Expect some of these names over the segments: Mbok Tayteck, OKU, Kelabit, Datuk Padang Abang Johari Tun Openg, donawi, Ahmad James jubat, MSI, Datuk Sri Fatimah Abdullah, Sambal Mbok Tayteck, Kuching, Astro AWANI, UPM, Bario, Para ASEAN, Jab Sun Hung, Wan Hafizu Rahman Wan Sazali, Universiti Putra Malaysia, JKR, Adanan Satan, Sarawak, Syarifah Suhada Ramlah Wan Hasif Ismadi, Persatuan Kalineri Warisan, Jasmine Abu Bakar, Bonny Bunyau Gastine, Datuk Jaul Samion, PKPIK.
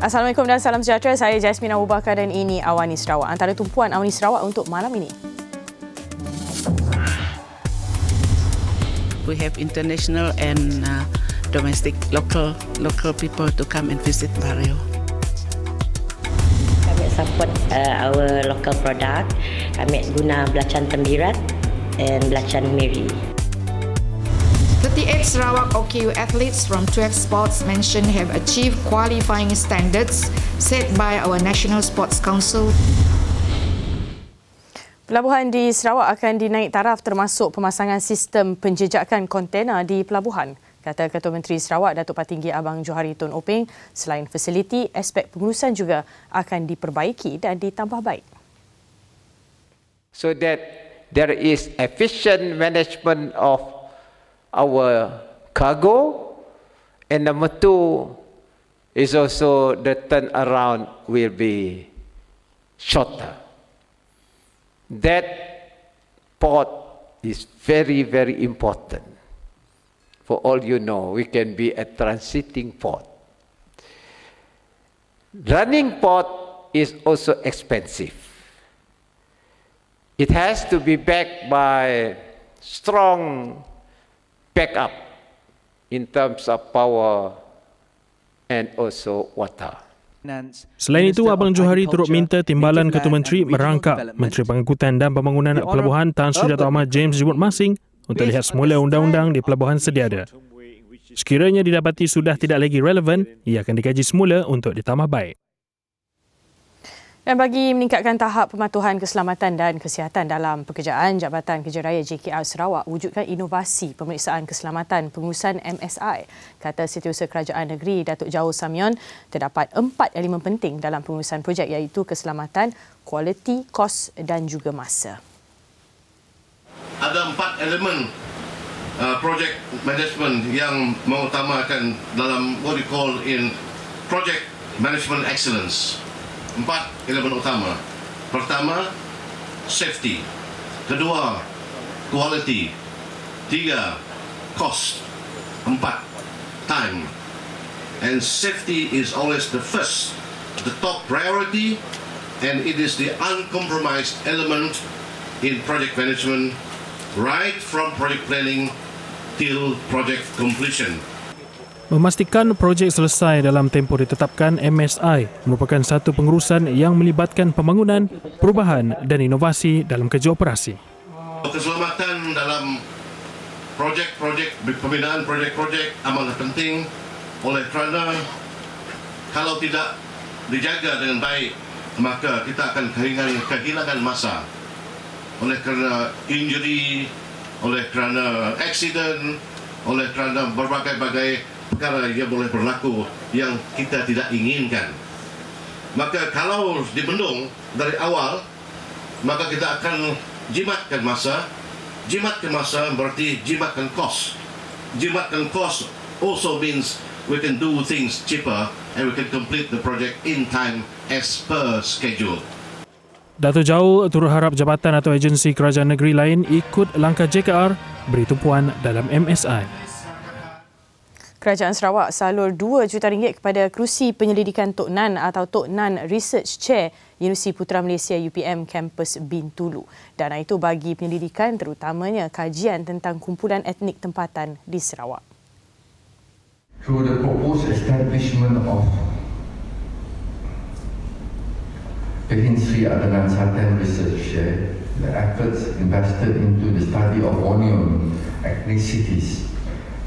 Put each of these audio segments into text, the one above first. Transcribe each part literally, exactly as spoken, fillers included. Assalamualaikum dan salam sejahtera. Saya Jasmine Abu Bakar dan ini Awani Sarawak. Antara tumpuan Awani Sarawak untuk malam ini. We have international and uh, domestic local local people to come and visit Bario. Kami support uh, our local product. Kami guna belacan tembirat and belacan miri. thirty-eight Sarawak O K U athletes from twelve sports mentioned have achieved qualifying standards set by our National Sports Council. Pelabuhan di Sarawak akan dinaik taraf termasuk pemasangan sistem penjejakan kontena di pelabuhan. Kata Ketua Menteri Sarawak, Datuk Padang Abang Johari Tun Openg, selain fasiliti, aspek pengurusan juga akan diperbaiki dan ditambah baik. So that there is efficient management of our cargo, and number two is also the turnaround will be shorter. That port is very, very important. For all you know, we can be a transiting port. Running port is also expensive. It has to be backed by strong backup in terms of power and also water. Selain itu, Abang Johari turut minta Timbalan Ketua Menteri merangkap Menteri Pengangkutan dan Pembangunan Pelabuhan Tan Sri Dato' Ahmad James Jubat masing untuk lihat semula undang-undang di pelabuhan sedia ada. Sekiranya didapati sudah tidak lagi relevan, ia akan dikaji semula untuk ditambah baik. Dan bagi meningkatkan tahap pematuhan keselamatan dan kesihatan dalam pekerjaan, Jabatan Kerjaraya J K R Sarawak wujudkan inovasi pemeriksaan keselamatan pengurusan M S I. Kata Setiausaha Kerajaan Negeri Datuk Jaul Samion, terdapat empat elemen penting dalam pengurusan projek iaitu keselamatan, kualiti, kos dan juga masa. Ada empat elemen uh, projek management yang mengutamakan dalam what we call in project management excellence. Empat elemen utama. Pertama, safety. Kedua, quality. Tiga, cost. Empat, time. And safety is always the first, the top priority, and it is the uncompromised element in project management right from project planning till project completion. Memastikan projek selesai dalam tempoh ditetapkan, M S I merupakan satu pengurusan yang melibatkan pembangunan, perubahan dan inovasi dalam kerja operasi. Keselamatan dalam projek-projek, pembinaan projek-projek amat penting oleh kerana kalau tidak dijaga dengan baik, maka kita akan kehilangan masa oleh kerana injury, oleh kerana accident, oleh kerana berbagai-bagai perkara yang boleh berlaku yang kita tidak inginkan. Maka kalau dibendung dari awal, maka kita akan jimatkan masa. Jimatkan masa berarti jimatkan kos. Jimatkan kos also means we can do things cheaper and we can complete the project in time as per schedule. Dato' Jaul turut harap jabatan atau agensi kerajaan negeri lain ikut langkah J K R beri tumpuan dalam M S I. Kerajaan Sarawak salur dua juta ringgit kepada kerusi penyelidikan Tok Nan atau Tok Nan Research Chair Universiti Putra Malaysia U P M Kampus Bintulu. Dana itu bagi penyelidikan terutamanya kajian tentang kumpulan etnik tempatan di Sarawak. Through the proposed establishment of the Institute of Adanan Satan Research Chair, the efforts invested into the study of Borneo ethnicities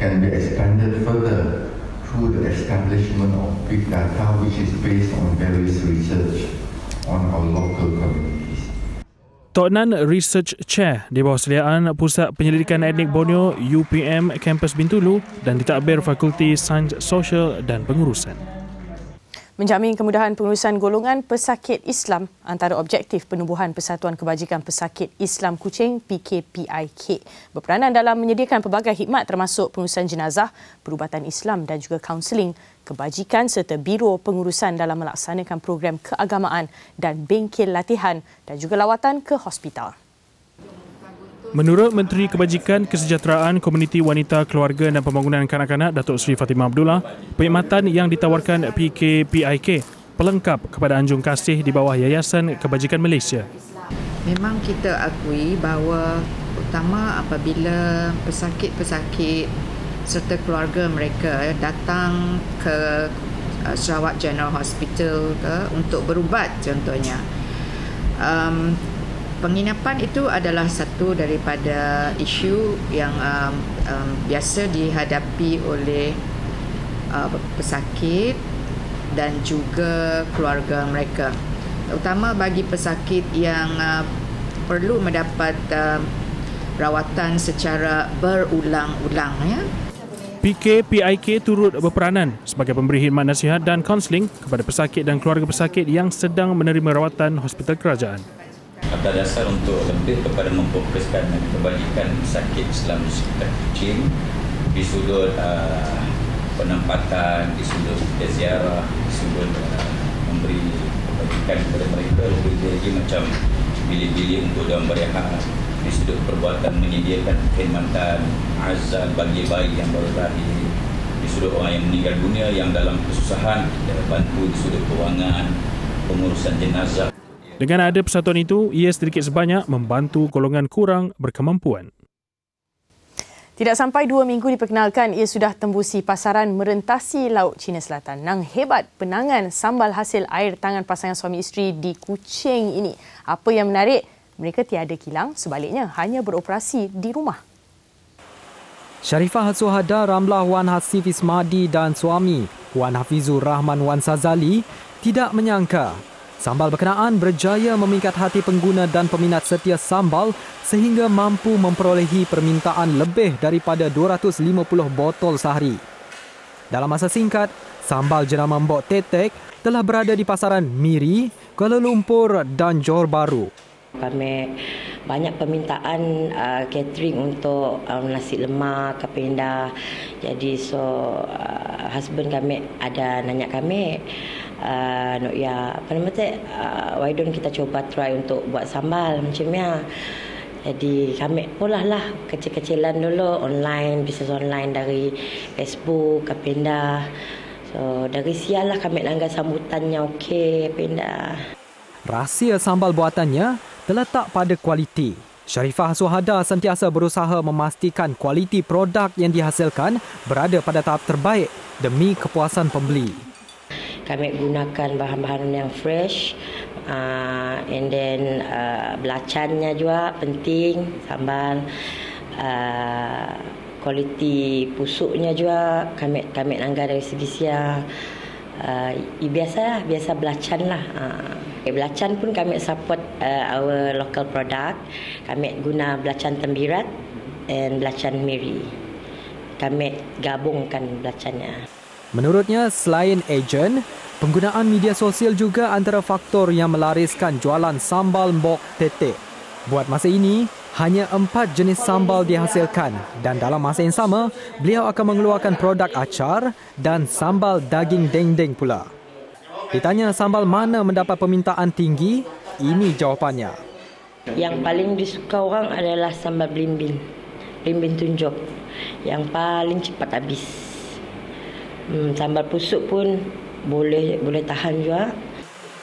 can be expanded further through the establishment of big data which is based on various research on our local communities. Tok Nan Research Chair di bawah seliaan Pusat Penyelidikan Etnik Borneo U P M Kampus Bintulu dan ditadbir Fakulti Sains Sosial dan Pengurusan. Menjamin kemudahan pengurusan golongan pesakit Islam antara objektif penubuhan Persatuan Kebajikan Pesakit Islam Kuching P K P I K berperanan dalam menyediakan pelbagai khidmat termasuk pengurusan jenazah, perubatan Islam dan juga kaunseling, kebajikan serta biro pengurusan dalam melaksanakan program keagamaan dan bengkel latihan dan juga lawatan ke hospital. Menurut Menteri Kebajikan, Kesejahteraan, Komuniti Wanita, Keluarga dan Pembangunan Kanak-kanak Datuk Sri Fatimah Abdullah, perkhidmatan yang ditawarkan P K P I K pelengkap kepada anjung kasih di bawah Yayasan Kebajikan Malaysia. Memang kita akui bahawa utama apabila pesakit-pesakit serta keluarga mereka datang ke Sarawak General Hospital ke untuk berubat contohnya. Um, Penginapan itu adalah satu daripada isu yang um, um, biasa dihadapi oleh uh, pesakit dan juga keluarga mereka. Terutama bagi pesakit yang uh, perlu mendapat uh, rawatan secara berulang-ulang. Ya. P K P I K turut berperanan sebagai pemberi khidmat nasihat dan kaunseling kepada pesakit dan keluarga pesakit yang sedang menerima rawatan hospital kerajaan. Atas dasar untuk lebih kepada memfokuskan kebajikan pesakit Islam di sekitar Kuching, di sudut uh, penempatan, di sudut ziarah, di sudut uh, memberi kebajikan kepada mereka, lebih lagi macam bilik-bilik untuk diorang berehat, di sudut perbuatan menyediakan perkhidmatan azal bagi bayi yang baru lahir, di sudut orang yang meninggal dunia yang dalam kesusahan kita bantu, di sudut kewangan, pengurusan jenazah. Dengan ada persatuan itu, ia sedikit sebanyak membantu golongan kurang berkemampuan. Tidak sampai dua minggu diperkenalkan, ia sudah tembusi pasaran merentasi Laut Cina Selatan. Nang hebat penangan sambal hasil air tangan pasangan suami isteri di Kuching ini. Apa yang menarik, mereka tiada kilang, sebaliknya hanya beroperasi di rumah. Syarifah Suhada Ramlah Wan Hasif Ismadi dan suami, Wan Hafizu Rahman Wan Sazali, tidak menyangka sambal berkenaan berjaya memikat hati pengguna dan peminat setia sambal sehingga mampu memperolehi permintaan lebih daripada dua ratus lima puluh botol sehari. Dalam masa singkat, sambal jenama Mbok Tayteck telah berada di pasaran Miri, Kuala Lumpur dan Johor Bahru. Kami banyak permintaan uh, catering untuk um, nasi lemak, keping indah. Jadi so uh, husband kami ada nanya kami, Uh, no, ya, apa nama tu? Uh, why don't kita cuba try untuk buat sambal macam ni. Jadi kami polah lah kecil-kecilan dulu online, bisnes online dari Facebook, Kapenda. So dari sialah kami langgar sambutannya okey, Kapenda. Rahsia sambal buatannya terletak pada kualiti. Syarifah Suhada sentiasa berusaha memastikan kualiti produk yang dihasilkan berada pada tahap terbaik demi kepuasan pembeli. Kami gunakan bahan-bahan yang fresh, uh, and then uh, belacannya juga penting, sambal, uh, kualiti pusuknya juga kami kami langgar dari segi sia, uh, biasa biasa belacan lah. Uh, belacan pun kami support uh, our local product. Kami guna belacan tembirat and belacan miri. Kami gabungkan belacannya. Menurutnya, selain ejen, penggunaan media sosial juga antara faktor yang melariskan jualan sambal Mbok Tayteck. Buat masa ini, hanya empat jenis sambal dihasilkan dan dalam masa yang sama, beliau akan mengeluarkan produk acar dan sambal daging dendeng pula. Ditanya sambal mana mendapat permintaan tinggi, ini jawapannya. Yang paling disuka orang adalah sambal belimbing, belimbing tunjuk yang paling cepat habis. Hmm, sambal pusuk pun boleh boleh tahan juga.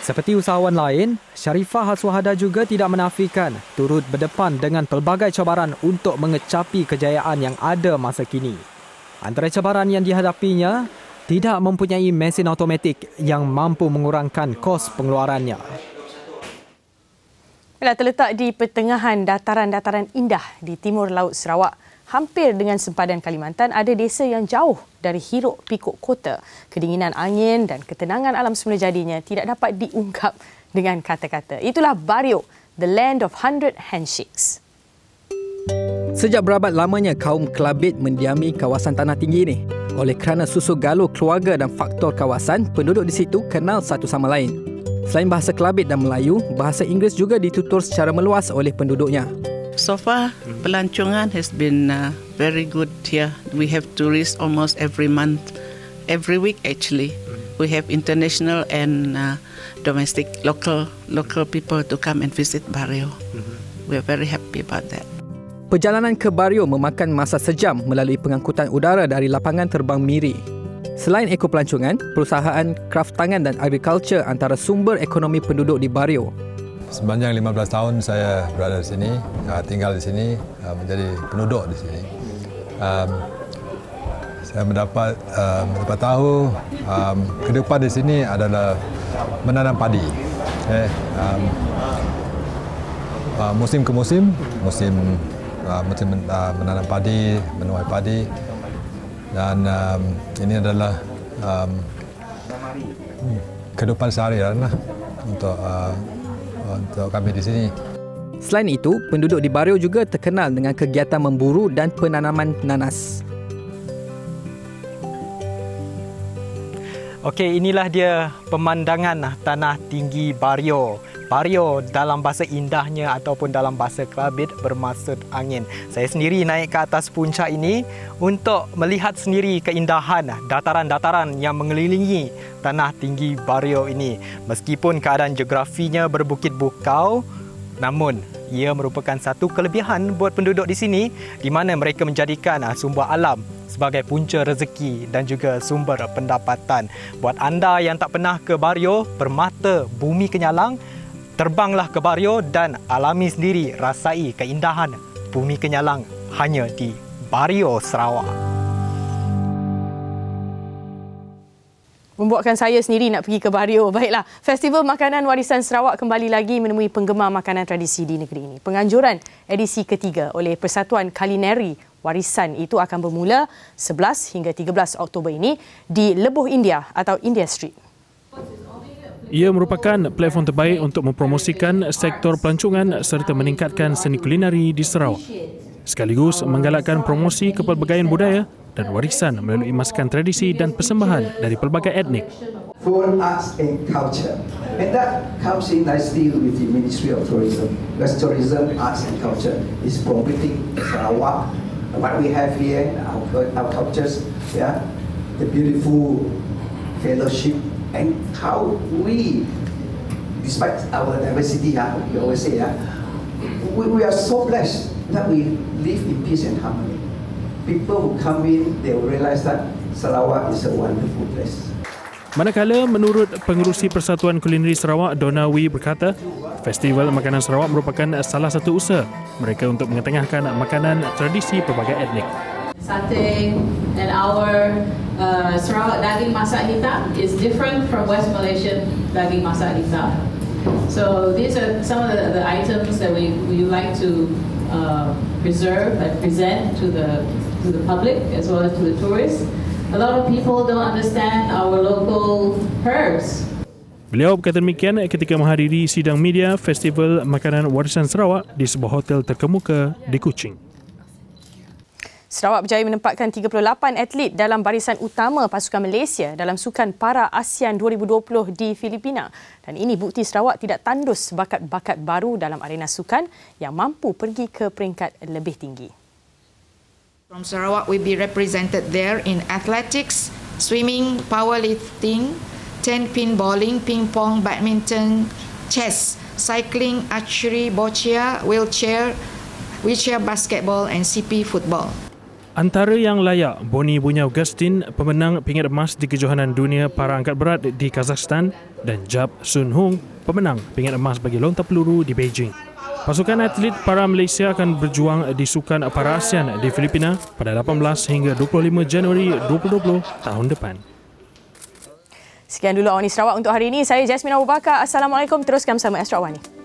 Seperti usahawan lain, Syarifah Suhada juga tidak menafikan turut berdepan dengan pelbagai cabaran untuk mengecapi kejayaan yang ada masa kini. Antara cabaran yang dihadapinya, tidak mempunyai mesin automatik yang mampu mengurangkan kos pengeluarannya. Ia terletak di pertengahan dataran-dataran indah di timur laut Sarawak. Hampir dengan sempadan Kalimantan, ada desa yang jauh dari hiruk pikuk kota. Kedinginan angin dan ketenangan alam semula jadinya tidak dapat diungkap dengan kata-kata. Itulah Bario, the land of hundred handshakes. Sejak berabad lamanya, kaum Kelabit mendiami kawasan tanah tinggi ini. Oleh kerana susu galuh keluarga dan faktor kawasan, penduduk di situ kenal satu sama lain. Selain bahasa Kelabit dan Melayu, bahasa Inggeris juga ditutur secara meluas oleh penduduknya. So far, pelancongan has been uh, very good here. We have tourists almost every month, every week actually. We have international and uh, domestic, local, local people to come and visit Bario. We are very happy about that. Perjalanan ke Bario memakan masa sejam melalui pengangkutan udara dari lapangan terbang Miri. Selain ekopelancongan, perusahaan kraftangan dan agrikultur antara sumber ekonomi penduduk di Bario. Sepanjang lima belas tahun saya berada di sini, tinggal di sini, menjadi penduduk di sini. Um, saya mendapat, um, mendapat tahu um, kehidupan di sini adalah menanam padi. Okay. Um, uh, musim ke musim, musim Uh, musim uh, menanam padi, menuai padi, dan um, ini adalah um, kehidupan sehari-hari lah untuk uh, untuk kami di sini. Selain itu, penduduk di Bario juga terkenal dengan kegiatan memburu dan penanaman nanas. Okey, inilah dia pemandangan tanah tinggi Bario. Bario dalam bahasa indahnya ataupun dalam bahasa Kelabit bermaksud angin. Saya sendiri naik ke atas puncak ini untuk melihat sendiri keindahan dataran-dataran yang mengelilingi tanah tinggi Bario ini. Meskipun keadaan geografinya berbukit bukau, namun ia merupakan satu kelebihan buat penduduk di sini di mana mereka menjadikan sumber alam sebagai punca rezeki dan juga sumber pendapatan. Buat anda yang tak pernah ke Bario, bermata bumi kenyalang, terbanglah ke Bario dan alami sendiri, rasai keindahan bumi kenyalang hanya di Bario, Sarawak. Membuatkan saya sendiri nak pergi ke Bario. Baiklah, Festival Makanan Warisan Sarawak kembali lagi menemui penggemar makanan tradisi di negeri ini. Penganjuran edisi ketiga oleh Persatuan Kalineri Warisan itu akan bermula sebelas hingga tiga belas Oktober ini di Lebuh India atau India Street. Ia merupakan platform terbaik untuk mempromosikan sektor pelancongan serta meningkatkan seni kulinari di Sarawak. Sekaligus menggalakkan promosi kepelbagaian budaya dan warisan melalui maskan tradisi dan persembahan dari pelbagai etnik. Foreign arts and culture, and that comes in nicely with the Ministry of Tourism. Because tourism, arts and culture is promoting Sarawak, what we have here, our, our cultures, yeah, the beautiful fellowship, and how we, despite our diversity, yeah, we always say, yeah, we, we are so blessed that we live in peace and harmony. People who come in, they will realise that Sarawak is a wonderful place. Manakala, menurut pengerusi Persatuan Kulineri Sarawak, Donawi berkata, Festival Makanan Sarawak merupakan salah satu usaha mereka untuk mengetengahkan makanan tradisi pelbagai etnik. Satay and our uh, Sarawak daging masak hitam is different from West Malaysian daging masak hitam. So these are some of the, the items that we we like to Uh, preserve and present to the to the public as well as to the tourists. A lot of people don't understand our local herbs. Beliau berkata demikian ketika menghadiri sidang media Festival Makanan Warisan Sarawak di sebuah hotel terkemuka di Kuching. Sarawak berjaya menempatkan tiga puluh lapan atlet dalam barisan utama pasukan Malaysia dalam Sukan Para ASEAN dua ribu dua puluh di Filipina. Dan ini bukti Sarawak tidak tandus bakat-bakat baru dalam arena sukan yang mampu pergi ke peringkat lebih tinggi. From Sarawak, we be represented there in athletics, swimming, powerlifting, ten pin bowling, ping pong, badminton, chess, cycling, archery, boccia, wheelchair, wheelchair basketball and C P football. Antara yang layak, Bonny Bunyau Gastine, pemenang pingat emas di kejohanan dunia para angkat berat di Kazakhstan dan Jab Sun Hung, pemenang pingat emas bagi lontar peluru di Beijing. Pasukan atlet para Malaysia akan berjuang di Sukan Para ASEAN di Filipina pada lapan belas hingga dua puluh lima Januari dua ribu dua puluh tahun depan. Sekian dulu Awani Sarawak untuk hari ini. Saya Jasmine Abu Bakar. Assalamualaikum. Teruskan bersama Astro A W A N I.